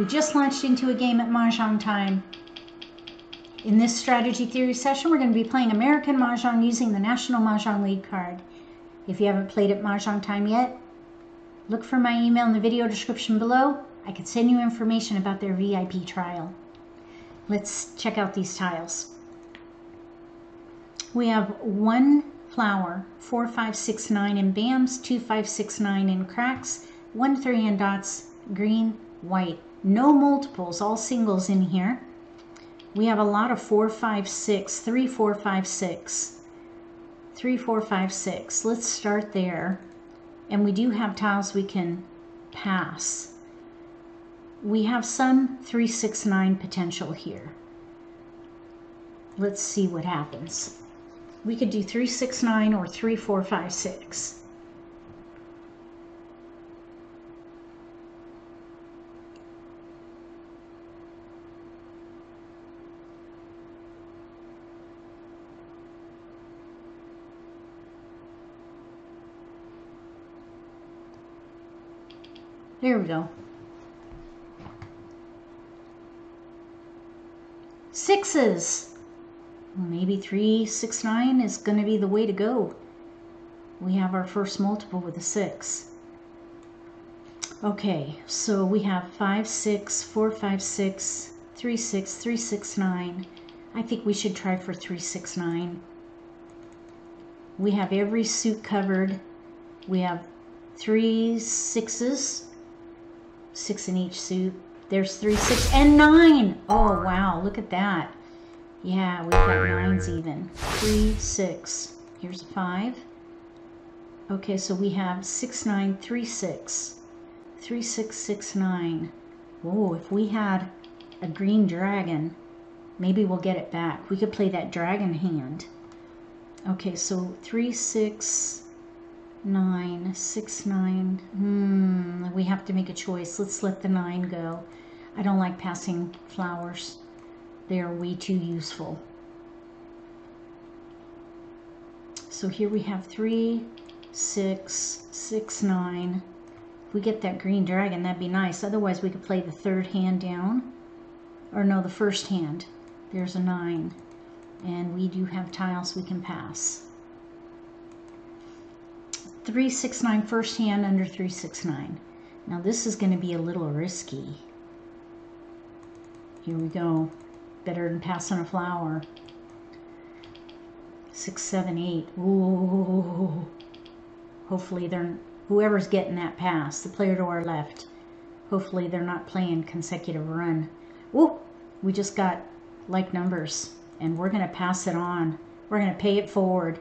We just launched into a game at Mahjong time. In this strategy theory session, we're going to be playing American Mahjong using the National Mah Jongg League card. If you haven't played at Mahjong time yet, look for my email in the video description below. I can send you information about their VIP trial. Let's check out these tiles. We have 1 flower, 4, 5, 6, 9 in BAMs, 2, 5, 6, 9 in cracks, 1, 3 in dots, green, white. No multiples, all singles in here. We have a lot of 4, 5, 6, 3, 4, 5, 6, 3, 4, 5, 6. Let's start there. And we do have tiles we can pass. We have some 3, 6, 9 potential here. Let's see what happens. We could do 3, 6, 9 or 3, 4, 5, 6. There we go. 6s. Maybe 3, 6, 9 is going to be the way to go. We have our first multiple with a 6. Okay, so we have 5, 6, 4, 5, 6, 3, 6, 3, 6, 9. I think we should try for 3, 6, 9. We have every suit covered. We have 3 6s, 6 in each suit. There's 3, 6, and 9. Oh wow, look at that. Yeah, we've got 9s even. 3, 6. Here's a 5. Okay, so we have 6, 9, 3, 6. 3, 6, 6, 9. Whoa, if we had a green dragon, maybe we'll get it back. We could play that dragon hand. Okay, so 3, 6, 9, 6, 9. We have to make a choice. Let's let the 9 go. I don't like passing flowers. They are way too useful. So here we have 3, 6, 6, 9. If we get that green dragon, that'd be nice. Otherwise, we could play the third hand down. Or no, the first hand. There's a 9. And we do have tiles we can pass. 3, 6, 9, first hand under 3, 6, 9. Now this is going to be a little risky. Here we go. Better than passing a flower. 6, 7, 8. Ooh. Hopefully they're, whoever's getting that pass, the player to our left, hopefully they're not playing consecutive run. Ooh, we just got like numbers, and we're going to pass it on. We're going to pay it forward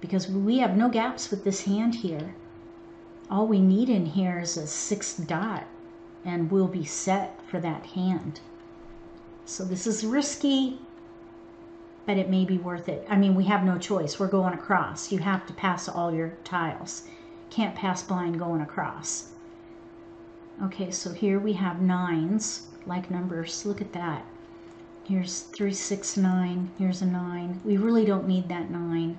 because we have no gaps with this hand here. All we need in here is a 6 dot, and we'll be set for that hand. So this is risky, but it may be worth it. I mean, we have no choice. We're going across. You have to pass all your tiles. Can't pass blind going across. Okay, so here we have 9s, like numbers. Look at that. Here's 3, 6, 9. Here's a 9. We really don't need that 9.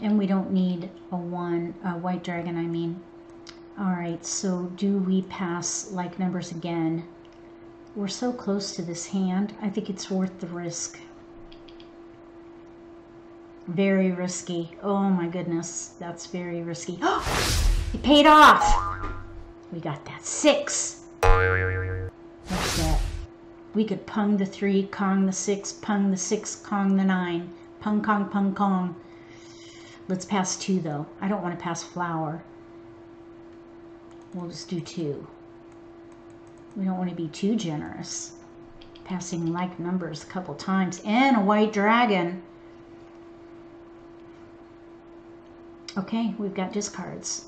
And we don't need a 1, a white dragon, I mean. All right, so do we pass like numbers again? We're so close to this hand. I think it's worth the risk. Very risky. Oh my goodness, that's very risky. Oh, it paid off. We got that 6. What's that? We could pung the 3, Kong the 6, pung the 6, Kong the 9, pung Kong, pung Kong. Let's pass 2 though. I don't want to pass flower. We'll just do 2. We don't want to be too generous. Passing like numbers a couple times. And a white dragon. Okay, we've got discards.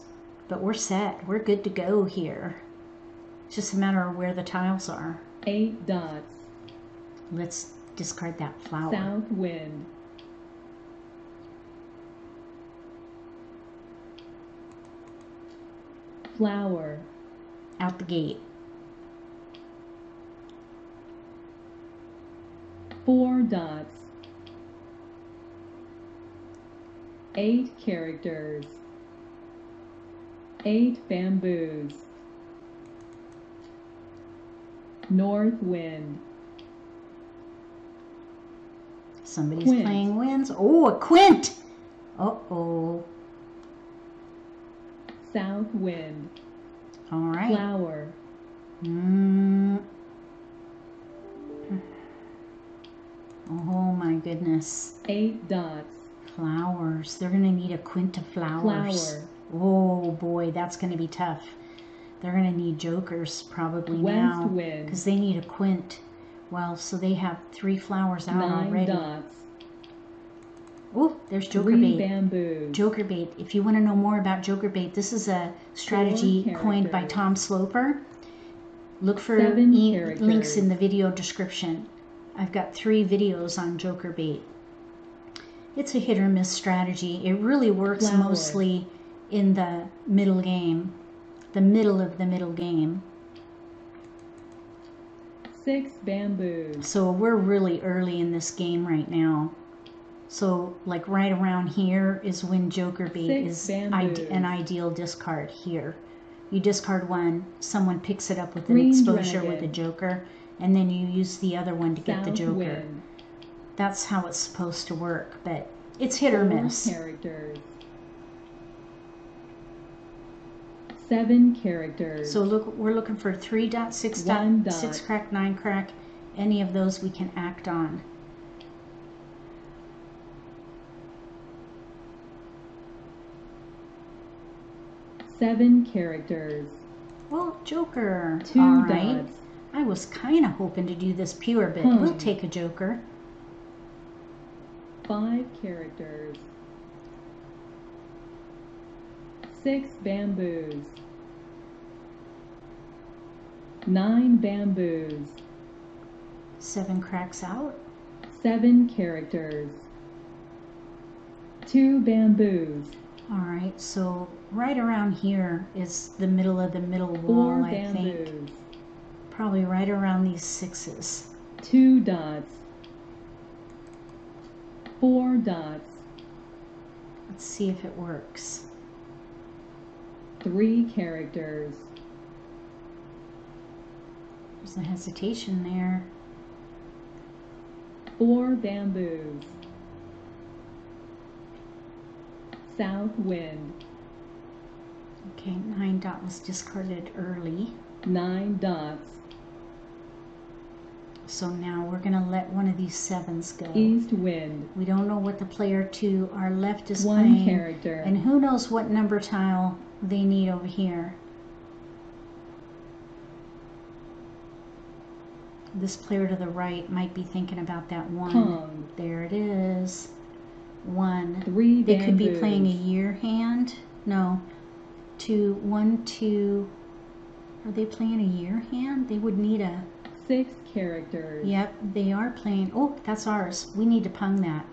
But we're set. We're good to go here. It's just a matter of where the tiles are. 8 dots. Let's discard that flower. South wind. Flower. Out the gate. 4 dots. 8 characters. 8 bamboos. North Wind. Somebody's quint. Playing winds. Oh, a quint. Uh-oh. South Wind. All right. Flower. Oh my goodness. 8 dots. Flowers. They're going to need a quint of flowers. Flower. Oh boy, that's going to be tough. They're going to need jokers probably West now. Wind. Because they need a quint. Well, so they have 3 flowers out 9 already. Dots. Oh, there's Joker Bait. Bamboo. Joker Bait. If you want to know more about Joker Bait, this is a strategy coined by Tom Sloper. Look for links in the video description. I've got 3 videos on Joker Bait. It's a hit or miss strategy. It really works mostly in the middle game, the middle of the middle game. 6 bamboo. So we're really early in this game right now. So like right around here is when Joker Bait is an ideal discard here. You discard one, someone picks it up with an exposure with a joker, and then you use the other one to get the joker. Wind. That's how it's supposed to work, but it's hit or miss. 7 characters. So look, we're looking for 3 dot, 6 dot, 6 crack, 9 crack. Any of those we can act on. Well, joker. 2 dots. I was kind of hoping to do this pure, but we'll take a joker. 5 characters. 6 bamboos. 9 bamboos. 7 cracks out. 7 characters. 2 bamboos. All right, so right around here is the middle of the middle wall, I think. Probably right around these 6s. 2 dots. 4 dots. Let's see if it works. 3 characters. There's a hesitation there. 4 bamboos. South wind. Okay, 9 dot was discarded early. 9 dots. So now we're going to let one of these 7s go. East wind. We don't know what the player to our left is playing. 1 character. And who knows what number tile they need over here. This player to the right might be thinking about that 1. There it is. 1. 3 bamboos. They could be playing a year hand. No. 2, 1, 2. Are they playing a year hand? They would need a 6 characters. Yep, they are playing. Oh, that's ours. We need to pung that.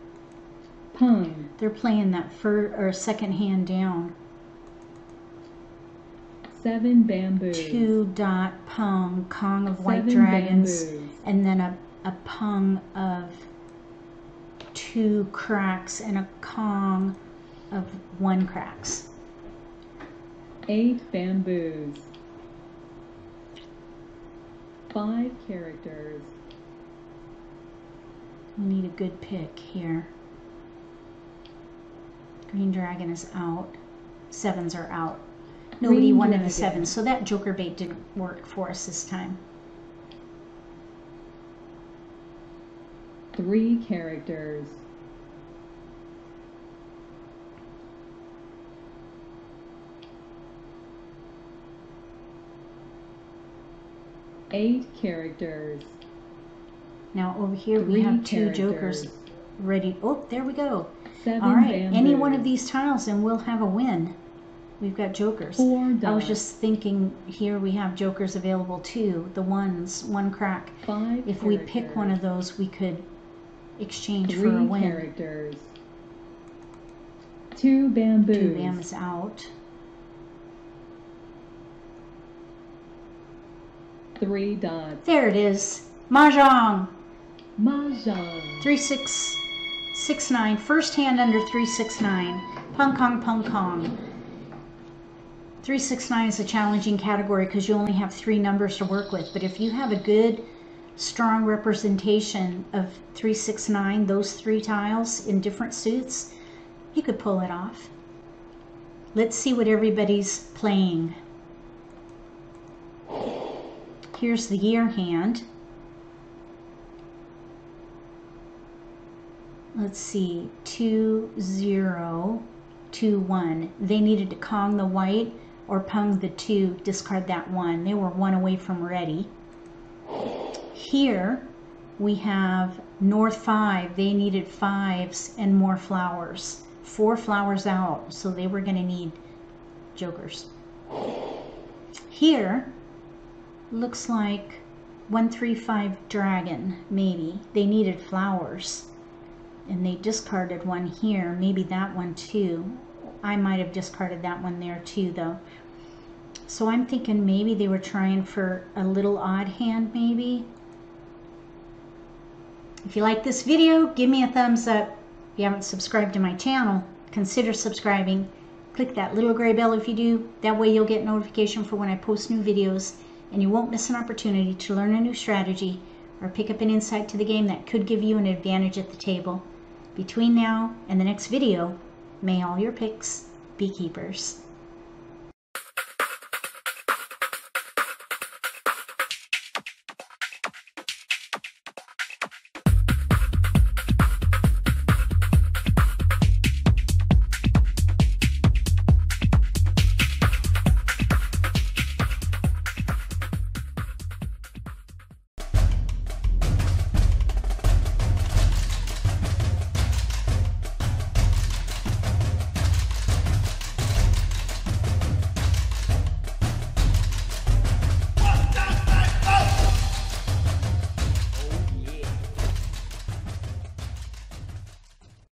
Pung. They're playing that second hand down. 7 bamboos. 2 dot pung, Kong of White Dragons, bamboos. And then a pung of 2 cracks and a Kong of 1 cracks. 8 bamboos. 5 characters. We need a good pick here. Green Dragon is out. 7s are out. Nobody wanted the 7s, so that Joker Bait didn't work for us this time. 3 characters. 8 characters. Now over here we have 2 jokers ready. Oh, there we go. 7 All right, bamboos. Any one of these tiles and we'll have a win. We've got jokers. 4 dots. I was just thinking here we have jokers available too. The 1s, 1 crack. 5 if characters. We pick one of those, we could exchange for a win. 3 characters. 2 bamboos. 2 bams out. 3 dots. There it is. Mahjong. Mahjong. 3669. First hand under 369. Pung Kong Pung Kong. 369 is a challenging category because you only have three numbers to work with. But if you have a good, strong representation of 369, those three tiles in different suits, you could pull it off. Let's see what everybody's playing. Here's the year hand. Let's see, 2, 0, 2, 1. They needed to Kong the white or Pung the 2, discard that 1. They were 1 away from ready. Here we have North 5. They needed 5s and more flowers. 4 flowers out, so they were going to need jokers. Here looks like 1 3 5 dragon, maybe. They needed flowers and they discarded 1 here, maybe that 1 too. I might have discarded that 1 there too though. So I'm thinking maybe they were trying for a little odd hand maybe. If you like this video, give me a thumbs up. If you haven't subscribed to my channel, consider subscribing. Click that little gray bell if you do. That way you'll get notification for when I post new videos and you won't miss an opportunity to learn a new strategy or pick up an insight to the game that could give you an advantage at the table. Between now and the next video, may all your picks be keepers.